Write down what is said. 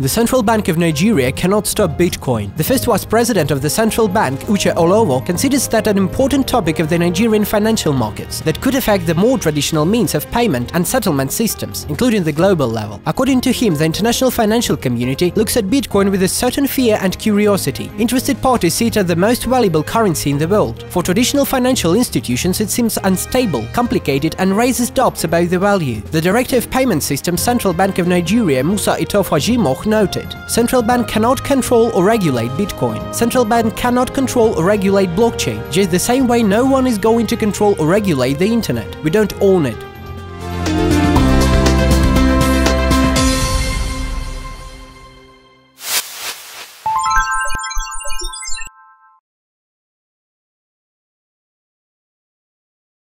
The Central Bank of Nigeria cannot stop Bitcoin. The first vice president of the Central Bank, Uche Olowo, considers that an important topic of the Nigerian financial markets that could affect the more traditional means of payment and settlement systems, including the global level. According to him, the international financial community looks at Bitcoin with a certain fear and curiosity. Interested parties see it as the most valuable currency in the world. For traditional financial institutions, it seems unstable, complicated, and raises doubts about the value. The director of payment system, Central Bank of Nigeria, Musa Itopa-Jimoh, noted, "Central bank cannot control or regulate Bitcoin. Central bank cannot control or regulate blockchain, just the same way no one is going to control or regulate the internet. We don't own it.